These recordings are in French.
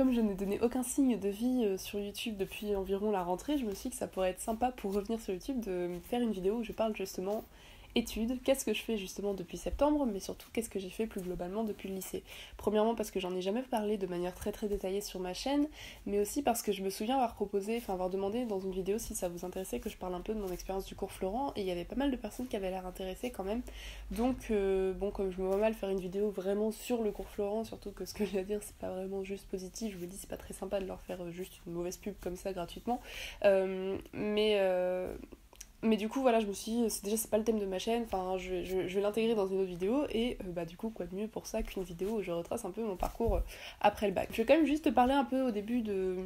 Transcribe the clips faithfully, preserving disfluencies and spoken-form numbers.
comme je n'ai donné aucun signe de vie sur YouTube depuis environ la rentrée, je me suis dit que ça pourrait être sympa pour revenir sur YouTube de faire une vidéo où je parle justement études, qu'est-ce que je fais justement depuis septembre, mais surtout qu'est-ce que j'ai fait plus globalement depuis le lycée. Premièrement parce que j'en ai jamais parlé de manière très très détaillée sur ma chaîne, mais aussi parce que je me souviens avoir proposé, enfin avoir demandé dans une vidéo si ça vous intéressait que je parle un peu de mon expérience du cours Florent, et il y avait pas mal de personnes qui avaient l'air intéressées quand même, donc euh, bon, comme je me vois mal faire une vidéo vraiment sur le cours Florent, surtout que ce que j'ai à dire c'est pas vraiment juste positif, je me dis c'est pas très sympa de leur faire juste une mauvaise pub comme ça gratuitement, euh, mais... Euh... Mais du coup voilà, je me suis dit, déjà c'est pas le thème de ma chaîne, enfin je, je, je vais l'intégrer dans une autre vidéo, et euh, bah du coup quoi de mieux pour ça qu'une vidéo où je retrace un peu mon parcours après le bac. Je vais quand même juste te parler un peu au début de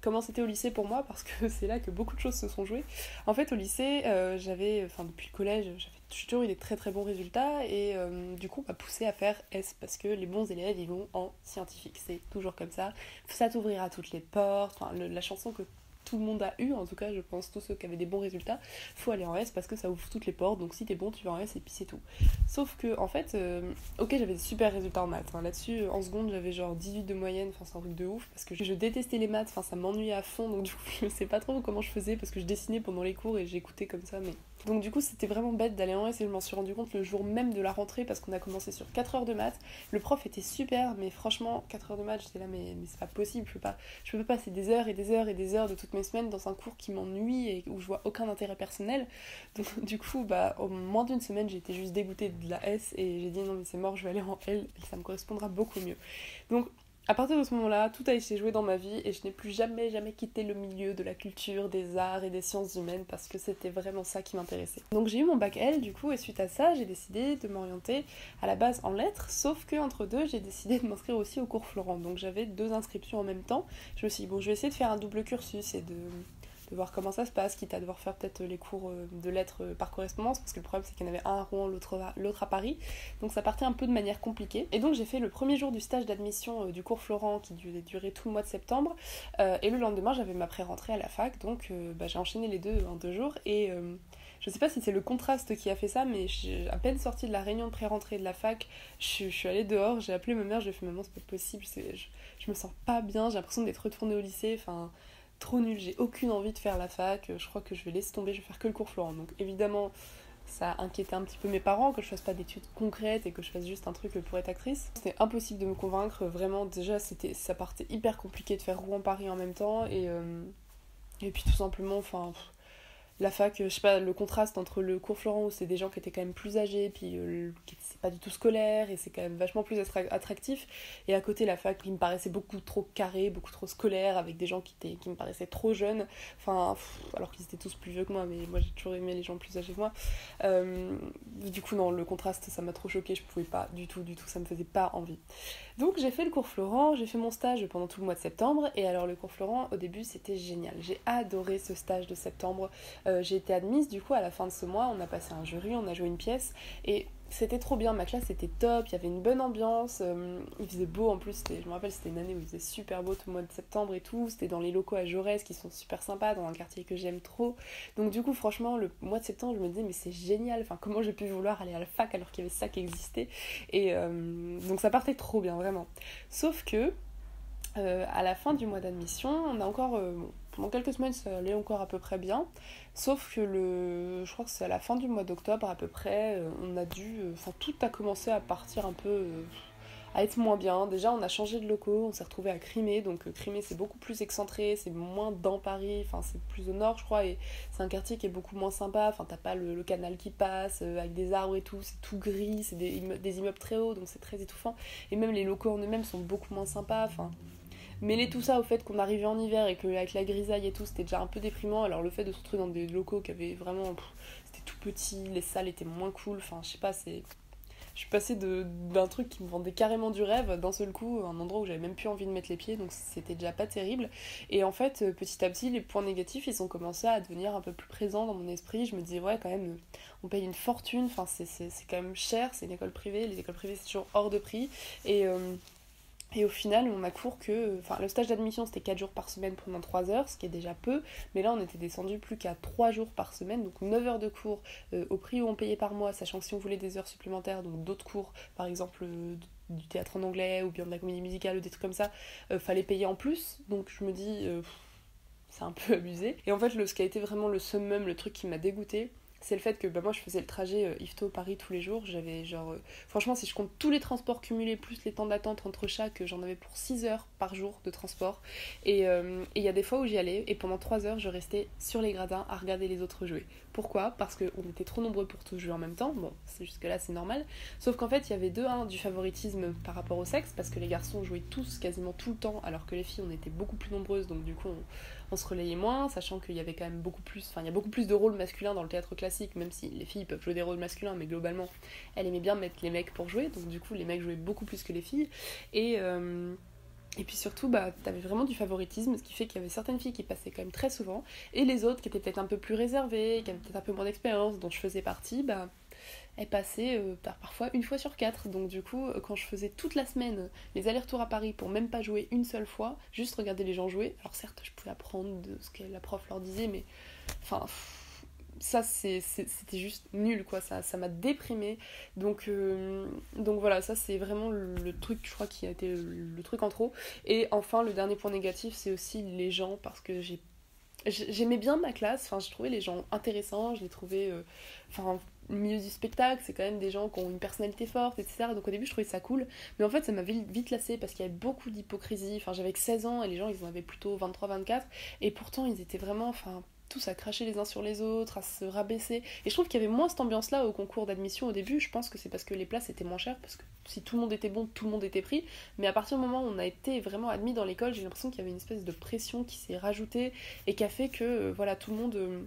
comment c'était au lycée pour moi, parce que c'est là que beaucoup de choses se sont jouées. En fait au lycée, euh, j'avais, enfin depuis le collège, j'avais toujours eu des très très bons résultats, et euh, du coup on m'a poussé à faire S, parce que les bons élèves ils vont en scientifique, c'est toujours comme ça, ça t'ouvrira toutes les portes, enfin le, la chanson que... tout le monde a eu, en tout cas je pense tous ceux qui avaient des bons résultats, faut aller en S parce que ça ouvre toutes les portes, donc si t'es bon tu vas en S et puis c'est tout. Sauf que en fait, euh, ok j'avais des super résultats en maths, hein. Là-dessus en seconde j'avais genre dix-huit de moyenne, enfin c'est un truc de ouf, parce que je détestais les maths, enfin ça m'ennuyait à fond, donc du coup je sais pas trop comment je faisais, parce que je dessinais pendant les cours et j'écoutais comme ça, mais... Donc du coup c'était vraiment bête d'aller en S, et je m'en suis rendu compte le jour même de la rentrée, parce qu'on a commencé sur quatre heures de maths, le prof était super, mais franchement quatre heures de maths j'étais là mais, mais c'est pas possible, je peux pas, je peux pas passer des heures et des heures et des heures de toutes mes semaines dans un cours qui m'ennuie et où je vois aucun intérêt personnel, donc du coup bah au moins d'une semaine j'étais juste dégoûtée de la S et j'ai dit non mais c'est mort, je vais aller en L et ça me correspondra beaucoup mieux. Donc à partir de ce moment-là, tout a été joué dans ma vie et je n'ai plus jamais, jamais quitté le milieu de la culture, des arts et des sciences humaines parce que c'était vraiment ça qui m'intéressait. Donc j'ai eu mon bac L du coup, et suite à ça, j'ai décidé de m'orienter à la base en lettres, sauf que entre deux, j'ai décidé de m'inscrire aussi au cours Florent. Donc j'avais deux inscriptions en même temps. Je me suis dit, bon, je vais essayer de faire un double cursus et de... de voir comment ça se passe, quitte à devoir faire peut-être les cours de lettres par correspondance, parce que le problème c'est qu'il y en avait un à Rouen, l'autre à Paris, donc ça partait un peu de manière compliquée. Et donc j'ai fait le premier jour du stage d'admission du cours Florent, qui durait tout le mois de septembre, euh, et le lendemain j'avais ma pré-rentrée à la fac, donc euh, bah, j'ai enchaîné les deux en deux jours, et... Euh, je sais pas si c'est le contraste qui a fait ça, mais je, à peine sortie de la réunion de pré-rentrée de la fac, je, je suis allée dehors, j'ai appelé ma mère, j'ai fait « Maman, c'est pas possible, je, je me sens pas bien, j'ai l'impression d'être retournée au lycée, enfin... » Trop nul, j'ai aucune envie de faire la fac, je crois que je vais laisser tomber, je vais faire que le cours Florent. Donc évidemment, ça inquiétait un petit peu mes parents que je fasse pas d'études concrètes et que je fasse juste un truc pour être actrice. C'était impossible de me convaincre, vraiment, déjà c'était, ça partait hyper compliqué de faire Rouen-Paris en même temps, et, euh, et puis tout simplement, enfin... La fac, je sais pas, le contraste entre le cours Florent où c'est des gens qui étaient quand même plus âgés, puis euh, c'est pas du tout scolaire, et c'est quand même vachement plus attractif, et à côté la fac qui me paraissait beaucoup trop carré, beaucoup trop scolaire, avec des gens qui, étaient, qui me paraissaient trop jeunes, enfin, pff, alors qu'ils étaient tous plus vieux que moi, mais moi j'ai toujours aimé les gens plus âgés que moi. Euh, du coup non, le contraste ça m'a trop choquée, je pouvais pas du tout, du tout, ça me faisait pas envie. Donc j'ai fait le cours Florent, j'ai fait mon stage pendant tout le mois de septembre, et alors le cours Florent au début c'était génial, j'ai adoré ce stage de septembre. Euh, j'ai été admise du coup à la fin de ce mois, on a passé un jury, on a joué une pièce et c'était trop bien, ma classe était top, il y avait une bonne ambiance, euh, il faisait beau en plus, je me rappelle c'était une année où il faisait super beau tout le mois de septembre et tout, c'était dans les locaux à Jaurès qui sont super sympas, dans un quartier que j'aime trop, donc du coup franchement le mois de septembre je me disais mais c'est génial, enfin comment j'ai pu vouloir aller à la fac alors qu'il y avait ça qui existait, et euh, donc ça partait trop bien vraiment, sauf que euh, à la fin du mois d'admission on a encore... Euh, bon, pendant quelques semaines, ça allait encore à peu près bien, sauf que le, je crois que c'est à la fin du mois d'octobre à peu près, on a dû, enfin tout a commencé à partir un peu, à être moins bien. Déjà, on a changé de locaux, on s'est retrouvé à Crimée, donc Crimée c'est beaucoup plus excentré, c'est moins dans Paris, enfin c'est plus au nord je crois, et c'est un quartier qui est beaucoup moins sympa, enfin t'as pas le, le canal qui passe, avec des arbres et tout, c'est tout gris, c'est des, des immeubles très hauts, donc c'est très étouffant, et même les locaux en eux-mêmes sont beaucoup moins sympas, enfin... Mêler tout ça au fait qu'on arrivait en hiver et qu'avec la grisaille et tout c'était déjà un peu déprimant, alors le fait de se retrouver dans des locaux qui avaient vraiment... Pff, c'était tout petit, les salles étaient moins cool, enfin je sais pas, c'est... Je suis passée de, d'un truc qui me vendait carrément du rêve, d'un seul coup, un endroit où j'avais même plus envie de mettre les pieds, donc c'était déjà pas terrible. Et en fait, petit à petit, les points négatifs, ils ont commencé à devenir un peu plus présents dans mon esprit. Je me disais, ouais, quand même, on paye une fortune, enfin c'est, c'est, c'est quand même cher, c'est une école privée, les écoles privées c'est toujours hors de prix, et... Euh... Et au final, on a cours que... Enfin, le stage d'admission, c'était quatre jours par semaine pendant trois heures, ce qui est déjà peu. Mais là, on était descendu plus qu'à trois jours par semaine, donc neuf heures de cours euh, au prix où on payait par mois, sachant que si on voulait des heures supplémentaires, donc d'autres cours, par exemple... Euh, du théâtre en anglais ou bien de la comédie musicale ou des trucs comme ça, euh, fallait payer en plus, donc je me dis euh, pff, c'est un peu abusé. Et en fait le, ce qui a été vraiment le summum, le truc qui m'a dégoûtée, c'est le fait que bah, moi je faisais le trajet euh, Yvetot-Paris tous les jours, j'avais genre... Euh, franchement si je compte tous les transports cumulés plus les temps d'attente entre chaque, j'en avais pour six heures par jour de transport, et il euh, y a des fois où j'y allais et pendant trois heures je restais sur les gradins à regarder les autres jouer. Pourquoi ? Parce qu'on était trop nombreux pour tous jouer en même temps, bon c'est jusque là c'est normal, sauf qu'en fait il y avait deux, un, du favoritisme par rapport au sexe, parce que les garçons jouaient tous quasiment tout le temps alors que les filles on était beaucoup plus nombreuses, donc du coup on... on se relayait moins, sachant qu'il y avait quand même beaucoup plus, enfin il y a beaucoup plus de rôles masculins dans le théâtre classique, même si les filles peuvent jouer des rôles masculins, mais globalement elle aimait bien mettre les mecs pour jouer, donc du coup les mecs jouaient beaucoup plus que les filles, et, euh, et puis surtout bah, t'avais vraiment du favoritisme, ce qui fait qu'il y avait certaines filles qui passaient quand même très souvent, et les autres qui étaient peut-être un peu plus réservées, qui avaient peut-être un peu moins d'expérience, dont je faisais partie, bah... elle passait euh, par, parfois une fois sur quatre, donc du coup quand je faisais toute la semaine les allers-retours à Paris pour même pas jouer une seule fois, juste regarder les gens jouer, alors certes je pouvais apprendre de ce que la prof leur disait, mais enfin ça c'est, c'est, c'était juste nul quoi, ça, ça m'a déprimée, donc, euh, donc voilà, ça c'est vraiment le, le truc je crois qui a été le, le truc en trop. Et enfin le dernier point négatif c'est aussi les gens, parce que j'ai j'aimais bien ma classe, enfin, je trouvais les gens intéressants, je les trouvais... Euh, enfin, le milieu du spectacle, c'est quand même des gens qui ont une personnalité forte, et cetera. Donc au début, je trouvais ça cool, mais en fait, ça m'a vite lassée parce qu'il y avait beaucoup d'hypocrisie. Enfin, j'avais que seize ans et les gens, ils en avaient plutôt vingt-trois vingt-quatre. Et pourtant, ils étaient vraiment... Enfin, tous à cracher les uns sur les autres, à se rabaisser. Et je trouve qu'il y avait moins cette ambiance-là au concours d'admission au début. Je pense que c'est parce que les places étaient moins chères, parce que si tout le monde était bon, tout le monde était pris. Mais à partir du moment où on a été vraiment admis dans l'école, j'ai l'impression qu'il y avait une espèce de pression qui s'est rajoutée et qui a fait que euh, voilà, tout le monde... Euh,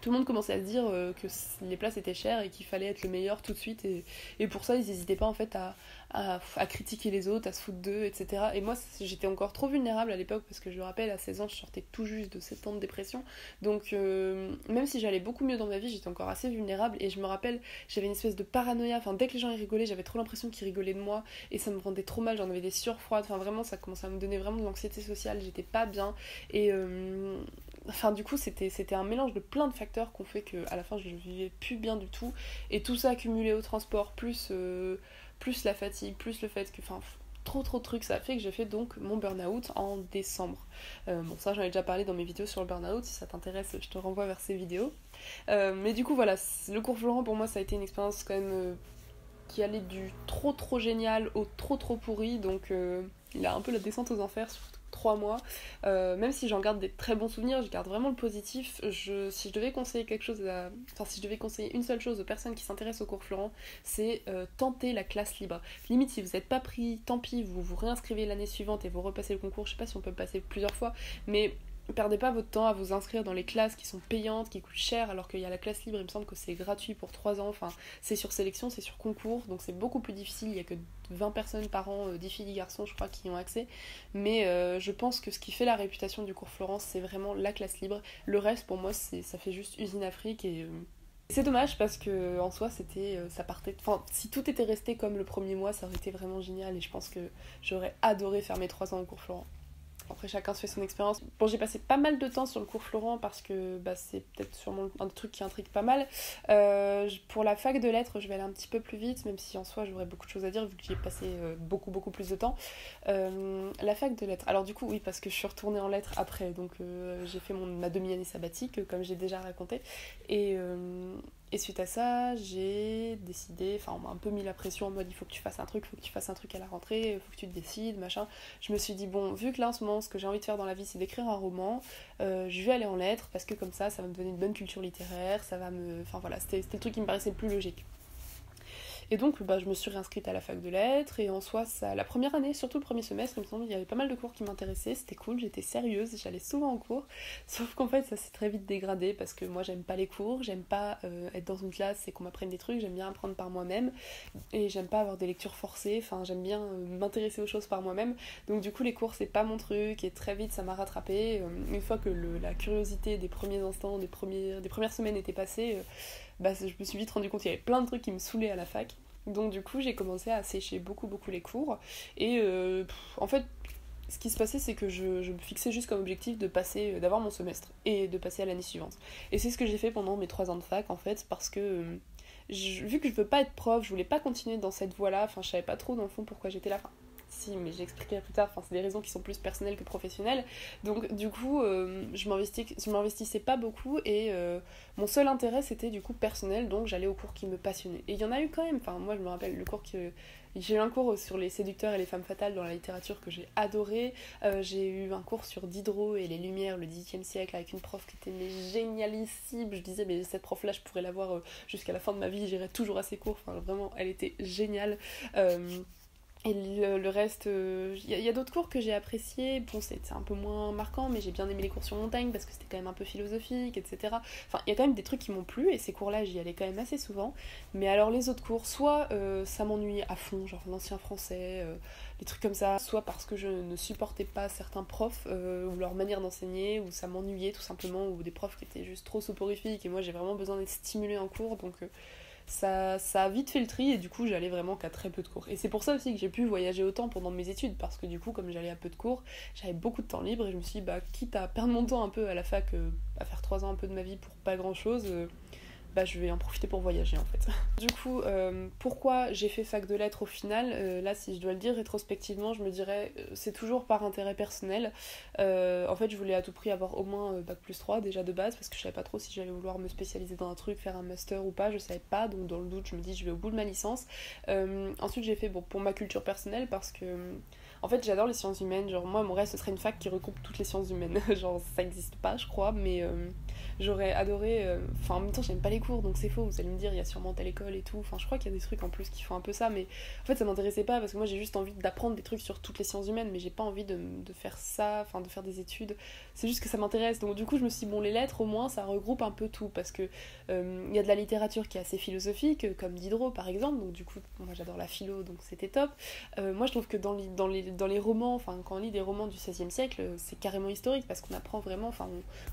Tout le monde commençait à se dire que les places étaient chères et qu'il fallait être le meilleur tout de suite, et, et pour ça ils n'hésitaient pas en fait à, à, à critiquer les autres, à se foutre d'eux, et cetera. Et moi j'étais encore trop vulnérable à l'époque parce que je le rappelle, à seize ans je sortais tout juste de sept ans de dépression, donc euh, même si j'allais beaucoup mieux dans ma vie j'étais encore assez vulnérable, et je me rappelle j'avais une espèce de paranoïa, enfin dès que les gens y rigolaient j'avais trop l'impression qu'ils rigolaient de moi et ça me rendait trop mal, j'en avais des sueurs froides, enfin vraiment ça commençait à me donner vraiment de l'anxiété sociale, j'étais pas bien, et... Euh, Enfin du coup c'était, c'était un mélange de plein de facteurs qu'on fait qu'à la fin je ne vivais plus bien du tout, et tout ça accumulé au transport, plus, euh, plus la fatigue, plus le fait que... Enfin trop trop de trucs, ça a fait que j'ai fait donc mon burn-out en décembre. Euh, bon ça j'en ai déjà parlé dans mes vidéos sur le burn-out, si ça t'intéresse je te renvoie vers ces vidéos. Euh, mais du coup voilà, le cours Florent pour moi ça a été une expérience quand même euh, qui allait du trop trop génial au trop trop pourri, donc euh, il a un peu la descente aux enfers surtout. trois mois, euh, même si j'en garde des très bons souvenirs, je garde vraiment le positif. Je, si je devais conseiller quelque chose, à, enfin si je devais conseiller une seule chose aux personnes qui s'intéressent au cours Florent, c'est euh, tenter la classe libre. Limite si vous n'êtes pas pris, tant pis, vous vous réinscrivez l'année suivante et vous repassez le concours. Je sais pas si on peut passer plusieurs fois, mais perdez pas votre temps à vous inscrire dans les classes qui sont payantes, qui coûtent cher, alors qu'il y a la classe libre, il me semble que c'est gratuit pour trois ans, enfin c'est sur sélection, c'est sur concours, donc c'est beaucoup plus difficile, il n'y a que vingt personnes par an, dix filles, dix garçons je crois qui y ont accès, mais euh, je pense que ce qui fait la réputation du cours Florent c'est vraiment la classe libre, le reste pour moi c'est, ça fait juste usine Afrique, et... Euh... C'est dommage parce que en soi c'était ça partait, enfin si tout était resté comme le premier mois ça aurait été vraiment génial, et je pense que j'aurais adoré faire mes trois ans au cours Florent. Après chacun se fait son expérience. Bon, j'ai passé pas mal de temps sur le cours Florent parce que bah, c'est peut-être sûrement un des trucs qui intrigue pas mal. Euh, pour la fac de lettres, je vais aller un petit peu plus vite, même si en soi j'aurais beaucoup de choses à dire vu que j'y ai passé euh, beaucoup beaucoup plus de temps. Euh, la fac de lettres, alors du coup oui parce que je suis retournée en lettres après, donc euh, j'ai fait mon, ma demi-année sabbatique comme j'ai déjà raconté, et... Euh, Et suite à ça, j'ai décidé, enfin on m'a un peu mis la pression en mode il faut que tu fasses un truc, il faut que tu fasses un truc à la rentrée, il faut que tu te décides, machin. Je me suis dit bon, vu que là en ce moment ce que j'ai envie de faire dans la vie c'est d'écrire un roman, euh, je vais aller en lettres parce que comme ça, ça va me donner une bonne culture littéraire, ça va me... Enfin voilà, c'était, c'était le truc qui me paraissait le plus logique. Et donc bah, je me suis réinscrite à la fac de lettres, et en soi, ça, la première année, surtout le premier semestre, il me semble qu'il y avait pas mal de cours qui m'intéressaient, c'était cool, j'étais sérieuse, j'allais souvent en cours, sauf qu'en fait ça s'est très vite dégradé parce que moi j'aime pas les cours, j'aime pas euh, être dans une classe et qu'on m'apprenne des trucs, j'aime bien apprendre par moi-même, et j'aime pas avoir des lectures forcées, enfin j'aime bien euh, m'intéresser aux choses par moi-même, donc du coup les cours c'est pas mon truc, et très vite ça m'a rattrapée, euh, une fois que le, la curiosité des premiers instants, des, premiers, des premières semaines était passée, euh, Bah, je me suis vite rendu compte qu'il y avait plein de trucs qui me saoulaient à la fac, donc du coup j'ai commencé à sécher beaucoup beaucoup les cours, et euh, pff, en fait ce qui se passait c'est que je, je me fixais juste comme objectif de passer, d'avoir mon semestre et de passer à l'année suivante, et c'est ce que j'ai fait pendant mes trois ans de fac en fait, parce que euh, je, vu que je veux pas être prof, je voulais pas continuer dans cette voie-là, enfin je savais pas trop dans le fond pourquoi j'étais là, enfin si, mais j'expliquerai plus tard, enfin c'est des raisons qui sont plus personnelles que professionnelles, donc du coup euh, je m'investis, je m'investissais pas beaucoup et euh, mon seul intérêt c'était du coup personnel, donc j'allais aux cours qui me passionnaient, et il y en a eu quand même, enfin moi je me rappelle le cours que... J'ai eu un cours sur les séducteurs et les femmes fatales dans la littérature que j'ai adoré. Euh, j'ai eu un cours sur Diderot et les Lumières, le dix-huitième siècle, avec une prof qui était mais génialissime. Je disais, mais cette prof-là, je pourrais l'avoir jusqu'à la fin de ma vie, j'irai toujours à ses cours. Enfin, vraiment, elle était géniale. Euh... Et le, le reste, il euh, y, y a d'autres cours que j'ai appréciés, bon c'est, c'est un peu moins marquant, mais j'ai bien aimé les cours sur Montaigne parce que c'était quand même un peu philosophique, et cetera. Enfin, il y a quand même des trucs qui m'ont plu, et ces cours-là, j'y allais quand même assez souvent. Mais alors les autres cours, soit euh, ça m'ennuyait à fond, genre l'ancien français, euh, des trucs comme ça, soit parce que je ne supportais pas certains profs, euh, ou leur manière d'enseigner, ou ça m'ennuyait tout simplement, ou des profs qui étaient juste trop soporifiques, et moi j'ai vraiment besoin d'être stimulée en cours, donc... Euh, Ça, ça a vite fait le tri et du coup j'allais vraiment qu'à très peu de cours, et c'est pour ça aussi que j'ai pu voyager autant pendant mes études, parce que du coup comme j'allais à peu de cours j'avais beaucoup de temps libre et je me suis dit bah quitte à perdre mon temps un peu à la fac, euh, à faire trois ans un peu de ma vie pour pas grand chose, euh, bah je vais en profiter pour voyager en fait. Du coup euh, pourquoi j'ai fait fac de lettres au final, euh, là si je dois le dire rétrospectivement je me dirais euh, c'est toujours par intérêt personnel, euh, en fait je voulais à tout prix avoir au moins euh, bac plus trois déjà de base, parce que je savais pas trop si j'allais vouloir me spécialiser dans un truc, faire un master ou pas, je savais pas, donc dans le doute je me dis je vais au bout de ma licence. Euh, ensuite j'ai fait bon, pour ma culture personnelle parce que en fait j'adore les sciences humaines, genre moi mon rêve ce serait une fac qui regroupe toutes les sciences humaines, genre ça existe pas je crois, mais euh, j'aurais adoré, euh... enfin en même temps j'aime pas les cours donc c'est faux, vous allez me dire il y a sûrement telle école et tout, enfin je crois qu'il y a des trucs en plus qui font un peu ça, mais en fait ça m'intéressait pas parce que moi j'ai juste envie d'apprendre des trucs sur toutes les sciences humaines, mais j'ai pas envie de, de faire ça, enfin de faire des études, c'est juste que ça m'intéresse, donc du coup je me suis dit bon les lettres au moins ça regroupe un peu tout, parce que euh, y a de la littérature qui est assez philosophique comme Diderot par exemple, donc du coup moi j'adore la philo donc c'était top, euh, moi je trouve que dans les, dans les Dans les romans, enfin quand on lit des romans du seizième siècle, c'est carrément historique parce qu'on apprend vraiment, enfin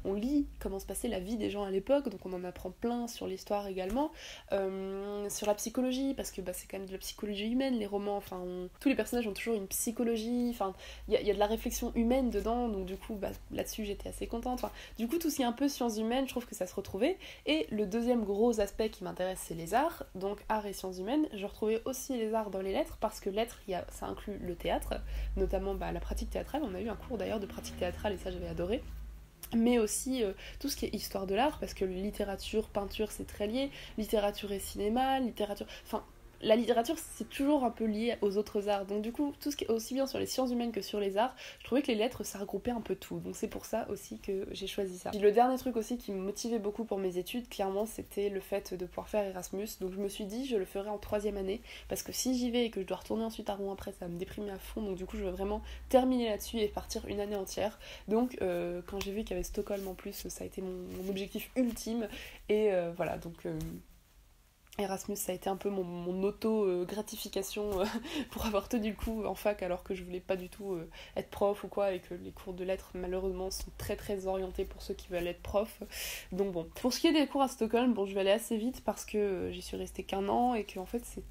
on, on lit comment se passait la vie des gens à l'époque, donc on en apprend plein sur l'histoire également, euh, sur la psychologie, parce que bah, c'est quand même de la psychologie humaine les romans, enfin on, tous les personnages ont toujours une psychologie, enfin il y, y a de la réflexion humaine dedans, donc du coup bah, là-dessus j'étais assez contente, enfin, du coup tout ce qui est un peu sciences humaines je trouve que ça se retrouvait, et le deuxième gros aspect qui m'intéresse c'est les arts, donc arts et sciences humaines, je retrouvais aussi les arts dans les lettres parce que lettres y a, ça inclut le théâtre, notamment bah, la pratique théâtrale, on a eu un cours d'ailleurs de pratique théâtrale et ça j'avais adoré, mais aussi euh, tout ce qui est histoire de l'art, parce que littérature, peinture c'est très lié, littérature et cinéma, littérature, enfin la littérature c'est toujours un peu lié aux autres arts, donc du coup tout ce qui est aussi bien sur les sciences humaines que sur les arts, je trouvais que les lettres ça regroupait un peu tout, donc c'est pour ça aussi que j'ai choisi ça. Puis le dernier truc aussi qui me motivait beaucoup pour mes études clairement c'était le fait de pouvoir faire Erasmus, donc je me suis dit je le ferai en troisième année parce que si j'y vais et que je dois retourner ensuite à Rouen après ça va me déprimer à fond, donc du coup je veux vraiment terminer là-dessus et partir une année entière, donc euh, quand j'ai vu qu'il y avait Stockholm en plus ça a été mon, mon objectif ultime et euh, voilà donc... Euh, Erasmus ça a été un peu mon, mon auto-gratification euh, pour avoir tenu le coup en fac alors que je voulais pas du tout euh, être prof ou quoi, et que les cours de lettres malheureusement sont très très orientés pour ceux qui veulent être prof, donc bon. Pour ce qui est des cours à Stockholm, bon je vais aller assez vite parce que j'y suis restée qu'un an et que en fait c'est,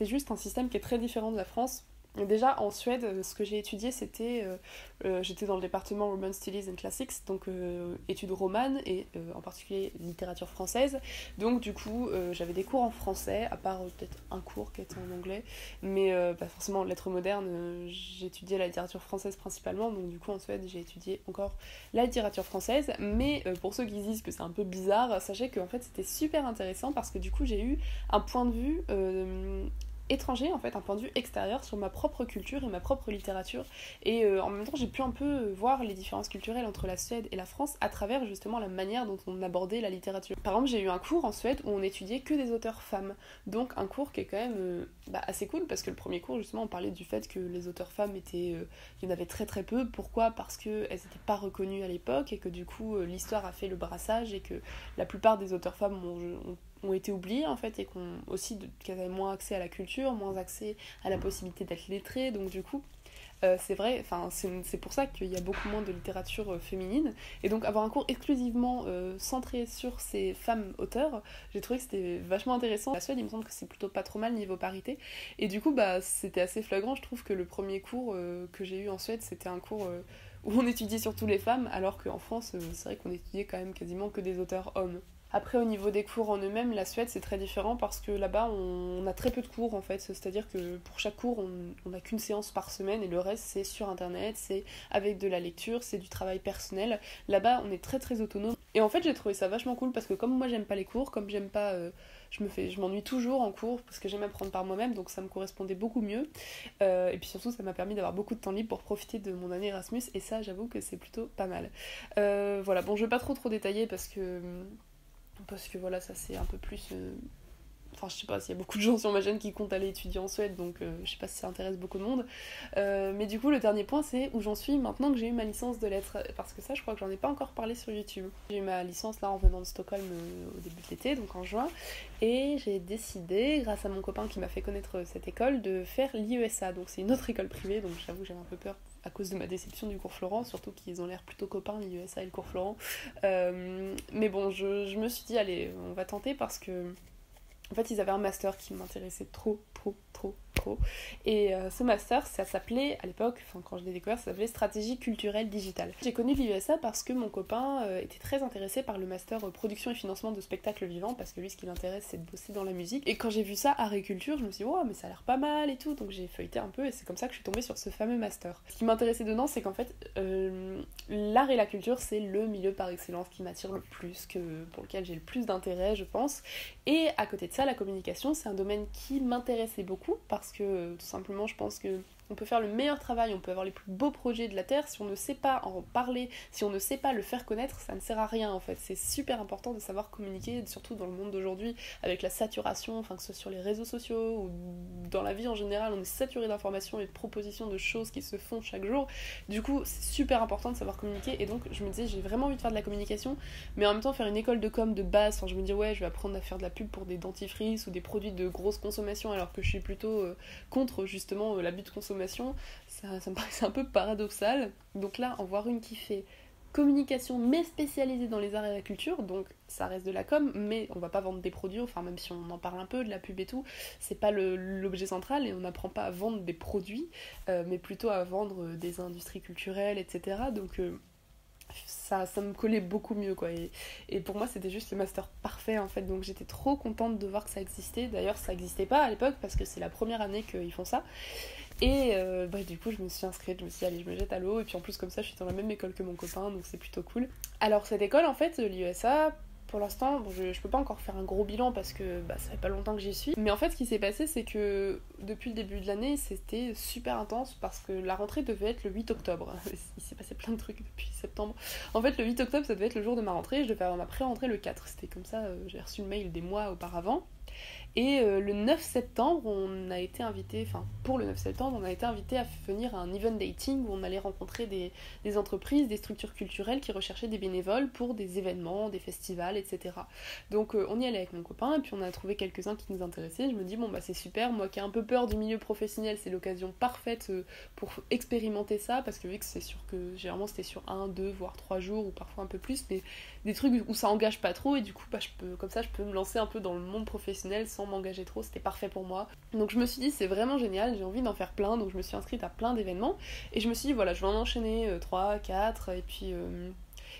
c'est juste un système qui est très différent de la France. Déjà en Suède, ce que j'ai étudié c'était, euh, euh, j'étais dans le département Roman Studies and Classics, donc euh, études romanes et euh, en particulier littérature française, donc du coup euh, j'avais des cours en français, à part euh, peut-être un cours qui était en anglais, mais euh, bah, forcément lettres modernes, euh, j'étudiais la littérature française principalement, donc du coup en Suède j'ai étudié encore la littérature française, mais euh, pour ceux qui disent que c'est un peu bizarre, sachez que en fait c'était super intéressant parce que du coup j'ai eu un point de vue... Euh, étranger en fait, un point de vue extérieur sur ma propre culture et ma propre littérature, et euh, en même temps j'ai pu un peu voir les différences culturelles entre la Suède et la France à travers justement la manière dont on abordait la littérature. Par exemple j'ai eu un cours en Suède où on étudiait que des auteurs femmes, donc un cours qui est quand même euh, bah, assez cool parce que le premier cours justement on parlait du fait que les auteurs femmes étaient, euh, il y en avait très très peu, pourquoi ? Parce qu'elles n'étaient pas reconnues à l'époque et que du coup euh, l'histoire a fait le brassage et que la plupart des auteurs femmes ont, ont ont été oubliées en fait, et qu'on aussi qu'elles avaient moins accès à la culture, moins accès à la possibilité d'être lettrées, donc du coup euh, c'est vrai, enfin c'est, c'est pour ça qu'il y a beaucoup moins de littérature euh, féminine, et donc avoir un cours exclusivement euh, centré sur ces femmes auteurs, j'ai trouvé que c'était vachement intéressant. La Suède il me semble que c'est plutôt pas trop mal niveau parité, et du coup bah c'était assez flagrant, je trouve que le premier cours euh, que j'ai eu en Suède c'était un cours euh, où on étudiait surtout les femmes, alors qu'en France euh, c'est vrai qu'on étudiait quand même quasiment que des auteurs hommes. Après, au niveau des cours en eux-mêmes, la Suède, c'est très différent parce que là-bas, on a très peu de cours, en fait. C'est-à-dire que pour chaque cours, on n'a qu'une séance par semaine et le reste, c'est sur Internet, c'est avec de la lecture, c'est du travail personnel. Là-bas, on est très, très autonome. Et en fait, j'ai trouvé ça vachement cool parce que comme moi, j'aime pas les cours, comme j'aime pas... Euh, je me fais, je m'ennuie toujours en cours parce que j'aime apprendre par moi-même, donc ça me correspondait beaucoup mieux. Euh, et puis surtout, ça m'a permis d'avoir beaucoup de temps libre pour profiter de mon année Erasmus et ça, j'avoue que c'est plutôt pas mal. Euh, voilà, bon, je vais pas trop trop détailler parce que... parce que voilà, ça c'est un peu plus... Euh... Enfin, je sais pas, s'il y a beaucoup de gens sur ma chaîne qui comptent aller étudier en Suède, donc euh, je sais pas si ça intéresse beaucoup de monde. Euh, mais du coup, le dernier point, c'est où j'en suis maintenant que j'ai eu ma licence de lettres. Parce que ça, je crois que j'en ai pas encore parlé sur YouTube. J'ai eu ma licence là en venant de Stockholm euh, au début de l'été, donc en juin. Et j'ai décidé, grâce à mon copain qui m'a fait connaître cette école, de faire l'I E S A. Donc c'est une autre école privée, donc j'avoue que j'avais un peu peur à cause de ma déception du Cours Florent, surtout qu'ils ont l'air plutôt copains, l'I E S A et le Cours Florent. Euh, mais bon, je, je me suis dit, allez, on va tenter parce que... En fait, ils avaient un master qui m'intéressait trop, trop, trop, trop. Et euh, ce master, ça s'appelait, à l'époque, enfin quand je l'ai découvert, ça s'appelait Stratégie culturelle digitale. J'ai connu l'I U S A parce que mon copain euh, était très intéressé par le master Production et financement de spectacles vivants, parce que lui, ce qui l'intéresse, c'est de bosser dans la musique. Et quand j'ai vu ça, art et culture, je me suis dit, wow, mais ça a l'air pas mal et tout. Donc j'ai feuilleté un peu et c'est comme ça que je suis tombée sur ce fameux master. Ce qui m'intéressait dedans, c'est qu'en fait, euh, l'art et la culture, c'est le milieu par excellence qui m'attire le plus, que, pour lequel j'ai le plus d'intérêt, je pense. Et à côté de ça, la communication, c'est un domaine qui m'intéressait beaucoup parce que tout simplement je pense que on peut faire le meilleur travail, on peut avoir les plus beaux projets de la Terre, si on ne sait pas en parler, si on ne sait pas le faire connaître, ça ne sert à rien en fait. C'est super important de savoir communiquer, surtout dans le monde d'aujourd'hui, avec la saturation, enfin que ce soit sur les réseaux sociaux ou dans la vie en général, on est saturé d'informations et de propositions de choses qui se font chaque jour. Du coup, c'est super important de savoir communiquer et donc je me disais, j'ai vraiment envie de faire de la communication, mais en même temps faire une école de com de base, enfin je me dis ouais, je vais apprendre à faire de la pub pour des dentifrices ou des produits de grosse consommation alors que je suis plutôt euh, contre justement euh, l'abus de consommation. Ça, ça me paraissait un peu paradoxal. Donc là, en voir une qui fait communication mais spécialisée dans les arts et la culture, donc ça reste de la com, mais on va pas vendre des produits, enfin même si on en parle un peu, de la pub et tout, c'est pas le, l'objet central et on n'apprend pas à vendre des produits, euh, mais plutôt à vendre des industries culturelles, et cetera. Donc euh, ça, ça me collait beaucoup mieux quoi. Et, et pour moi c'était juste le master parfait en fait, donc j'étais trop contente de voir que ça existait. D'ailleurs ça n'existait pas à l'époque parce que c'est la première année qu'ils font ça. Et euh, bah, du coup je me suis inscrite, je me suis dit allez je me jette à l'eau et puis en plus comme ça je suis dans la même école que mon copain donc c'est plutôt cool. Alors cette école en fait, l'I E S A, pour l'instant bon, je, je peux pas encore faire un gros bilan parce que bah, ça fait pas longtemps que j'y suis. Mais en fait ce qui s'est passé c'est que depuis le début de l'année c'était super intense parce que la rentrée devait être le huit octobre. Il s'est passé plein de trucs depuis septembre. En fait le huit octobre ça devait être le jour de ma rentrée et je devais avoir ma pré-rentrée le quatre. C'était comme ça, euh, j'ai reçu le mail des mois auparavant. Et euh, le neuf septembre, on a été invité, enfin pour le neuf septembre, on a été invité à venir à un event dating où on allait rencontrer des, des entreprises, des structures culturelles qui recherchaient des bénévoles pour des événements, des festivals, et cetera. Donc euh, on y allait avec mon copain et puis on a trouvé quelques-uns qui nous intéressaient. Je me dis bon bah c'est super, moi qui ai un peu peur du milieu professionnel, c'est l'occasion parfaite pour expérimenter ça parce que vu que c'est sûr que généralement c'était sur un, deux, voire trois jours ou parfois un peu plus, mais des trucs où ça engage pas trop et du coup bah, je peux, comme ça je peux me lancer un peu dans le monde professionnel sans m'engager trop, c'était parfait pour moi. Donc je me suis dit c'est vraiment génial, j'ai envie d'en faire plein, donc je me suis inscrite à plein d'événements et je me suis dit voilà je vais en enchaîner euh, trois, quatre et puis euh,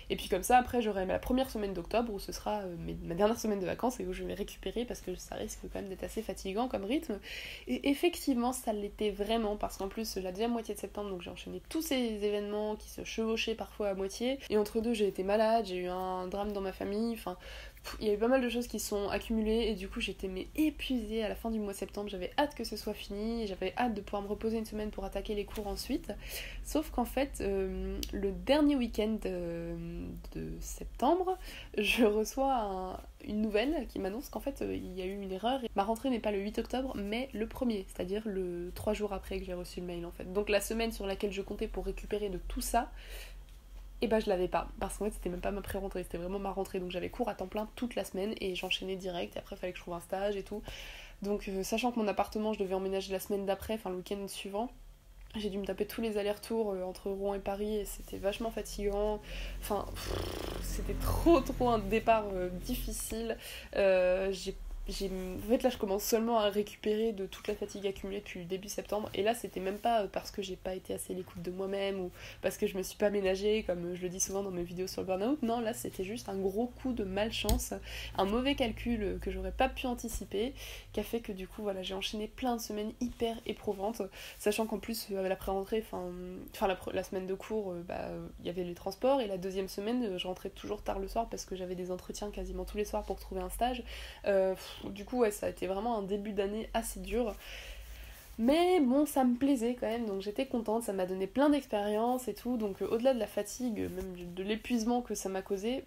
et puis comme ça après j'aurai la première semaine d'octobre où ce sera euh, mes, ma dernière semaine de vacances et où je vais récupérer parce que ça risque quand même d'être assez fatigant comme rythme. Et effectivement ça l'était vraiment parce qu'en plus la deuxième moitié de septembre donc j'ai enchaîné tous ces événements qui se chevauchaient parfois à moitié et entre deux j'ai été malade, j'ai eu un drame dans ma famille, enfin il y a eu pas mal de choses qui sont accumulées et du coup j'étais mais épuisée à la fin du mois de septembre, j'avais hâte que ce soit fini, j'avais hâte de pouvoir me reposer une semaine pour attaquer les cours ensuite, sauf qu'en fait euh, le dernier week-end euh, de septembre je reçois un, une nouvelle qui m'annonce qu'en fait euh, il y a eu une erreur et ma rentrée n'est pas le huit octobre mais le premier, c'est-à-dire le trois jours après que j'ai reçu le mail en fait, donc la semaine sur laquelle je comptais pour récupérer de tout ça et bah je l'avais pas, parce qu'en fait c'était même pas ma pré-rentrée, c'était vraiment ma rentrée, donc j'avais cours à temps plein toute la semaine et j'enchaînais direct, et après fallait que je trouve un stage et tout, donc euh, sachant que mon appartement je devais emménager la semaine d'après, enfin le week-end suivant, j'ai dû me taper tous les allers-retours euh, entre Rouen et Paris et c'était vachement fatigant, enfin pff, c'était trop trop un départ euh, difficile, euh, j'ai j'ai... en fait là je commence seulement à récupérer de toute la fatigue accumulée depuis le début septembre, et là c'était même pas parce que j'ai pas été assez à l'écoute de moi-même ou parce que je me suis pas ménagée, comme je le dis souvent dans mes vidéos sur le burn-out. Non, là c'était juste un gros coup de malchance, un mauvais calcul que j'aurais pas pu anticiper, qui a fait que du coup voilà, j'ai enchaîné plein de semaines hyper éprouvantes, sachant qu'en plus avec la pré-rentrée, enfin la, la semaine de cours, bah il y avait les transports, et la deuxième semaine je rentrais toujours tard le soir parce que j'avais des entretiens quasiment tous les soirs pour trouver un stage. Euh, Du coup, ouais, ça a été vraiment un début d'année assez dur. Mais bon, ça me plaisait quand même, donc j'étais contente, ça m'a donné plein d'expériences et tout. Donc euh, au-delà de la fatigue, même de l'épuisement que ça m'a causé,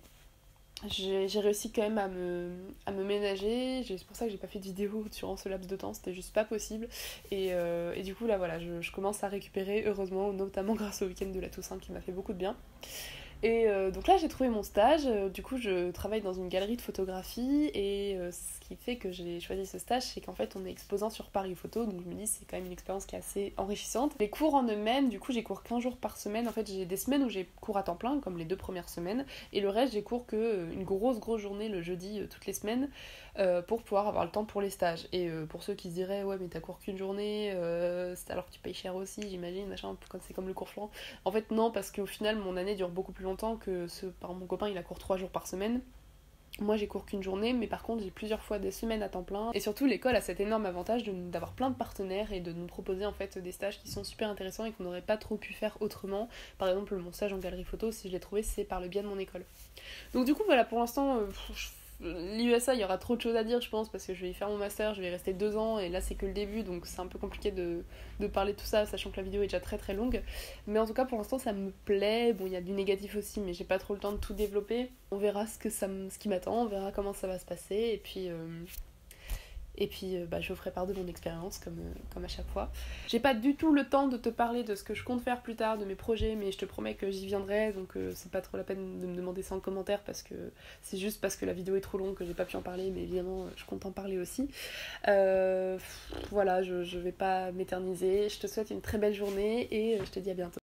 j'ai, j'ai réussi quand même à me, à me ménager. C'est pour ça que j'ai pas fait de vidéo durant ce laps de temps, c'était juste pas possible. Et, euh, et du coup, là voilà, je, je commence à récupérer, heureusement, notamment grâce au week-end de la Toussaint qui m'a fait beaucoup de bien. Et euh, donc là j'ai trouvé mon stage, du coup je travaille dans une galerie de photographie, et euh, ce qui fait que j'ai choisi ce stage, c'est qu'en fait on est exposant sur Paris Photo, donc je me dis c'est quand même une expérience qui est assez enrichissante. Les cours en eux-mêmes, du coup j'ai cours quinze jours par semaine, en fait j'ai des semaines où j'ai cours à temps plein, comme les deux premières semaines, et le reste j'ai cours que une grosse grosse journée le jeudi euh, toutes les semaines, euh, pour pouvoir avoir le temps pour les stages. Et euh, pour ceux qui se diraient ouais mais t'as cours qu'une journée, euh, c'est alors que tu payes cher aussi j'imagine, machin, c'est comme le cours Florent. En fait non, parce qu'au final mon année dure beaucoup plus longtemps que ce, par mon copain il a cours trois jours par semaine. Moi j'ai cours qu'une journée, mais par contre j'ai plusieurs fois des semaines à temps plein, et surtout l'école a cet énorme avantage de, d'avoir plein de partenaires et de nous proposer en fait des stages qui sont super intéressants et qu'on n'aurait pas trop pu faire autrement. Par exemple mon stage en galerie photo, si je l'ai trouvé c'est par le biais de mon école. Donc du coup voilà, pour l'instant euh, je l'U S A, il y aura trop de choses à dire je pense, parce que je vais y faire mon master, je vais y rester deux ans et là c'est que le début, donc c'est un peu compliqué de, de parler de tout ça, sachant que la vidéo est déjà très très longue. Mais en tout cas pour l'instant ça me plaît, bon il y a du négatif aussi mais j'ai pas trop le temps de tout développer. On verra ce, que ça m- ce qui m'attend, on verra comment ça va se passer, et puis... Euh... Et puis bah, je vous ferai part de mon expérience comme, comme à chaque fois. J'ai pas du tout le temps de te parler de ce que je compte faire plus tard, de mes projets, mais je te promets que j'y viendrai, donc euh, c'est pas trop la peine de me demander ça en commentaire, parce que c'est juste parce que la vidéo est trop longue que j'ai pas pu en parler, mais évidemment je compte en parler aussi. Euh, voilà, je, je vais pas m'éterniser, je te souhaite une très belle journée et je te dis à bientôt.